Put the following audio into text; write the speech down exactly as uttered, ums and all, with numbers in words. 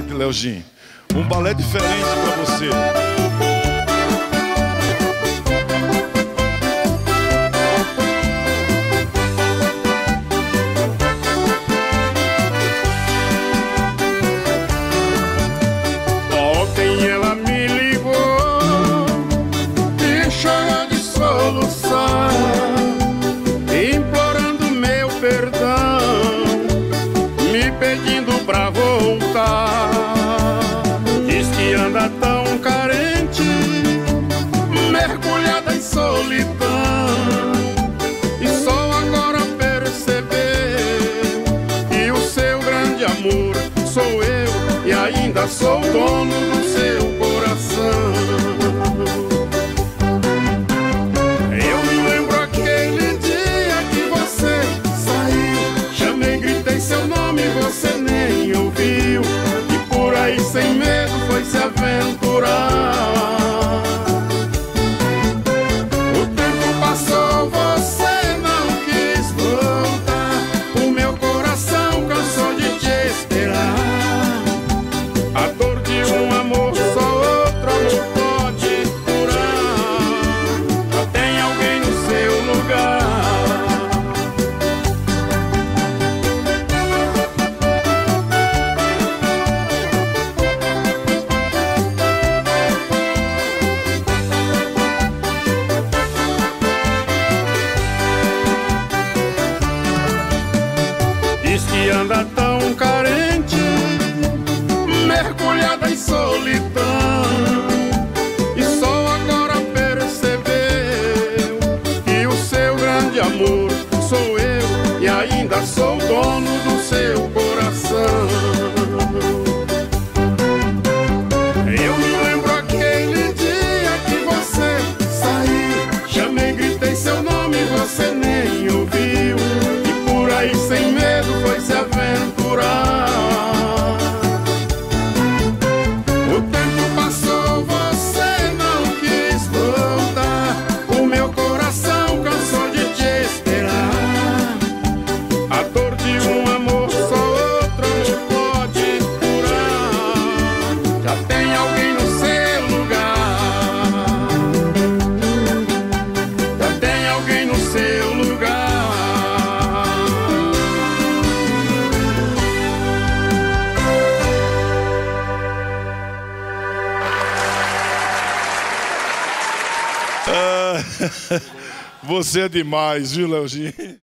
vai, Leugim? Um balé diferente pra você. Ontem ela me ligou e cheia de soluçar, implorando meu perdão, me pedindo pra voltar. Anda tão carente, mergulhada em solidão, e só agora perceber que o seu grande amor sou eu, e ainda sou dono do seu coração. Eu me lembro aquele dia que você saiu, chamei, gritei seu nome, você nem ouviu, e por aí sem medo se aventurar. O tempo passou, você não quis voltar, o meu coração cansou de te esperar. A dor de um amor só outro não pode curar, já tem alguém no seu lugar. Que anda tão carente, mergulhada em solidão, e só agora percebeu que o seu grande amor sou eu, e ainda sou dono do seu coração. Eu me lembro aquele dia que você saiu, chamei, gritei seu nome, você nem ouviu, e por aí sem medo foi se aventurar. O tempo passou, você não quis voltar, o meu coração cansou de te esperar. A dor de um amor só outro não pode curar, já tem alguém no seu lugar, já tem alguém no seu lugar. Você é demais, viu, Leugim?